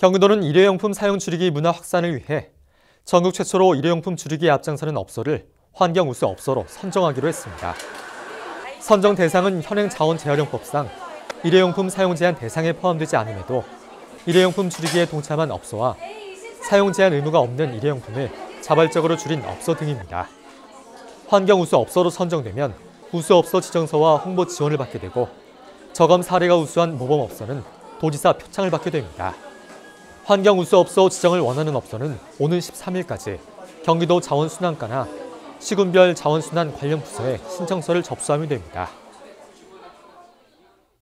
경기도는 일회용품 사용 줄이기 문화 확산을 위해 전국 최초로 일회용품 줄이기에 앞장서는 업소를 환경우수 업소로 선정하기로 했습니다. 선정 대상은 현행 자원재활용법상 일회용품 사용 제한 대상에 포함되지 않음에도 일회용품 줄이기에 동참한 업소와 사용 제한 의무가 없는 일회용품을 자발적으로 줄인 업소 등입니다. 환경우수 업소로 선정되면 우수업소 지정서와 홍보 지원을 받게 되고 저감 사례가 우수한 모범업소는 도지사 표창을 받게 됩니다. 환경우수업소 지정을 원하는 업소는 오는 13일까지 경기도 자원순환과나 시군별 자원순환 관련 부서에 신청서를 접수하면 됩니다.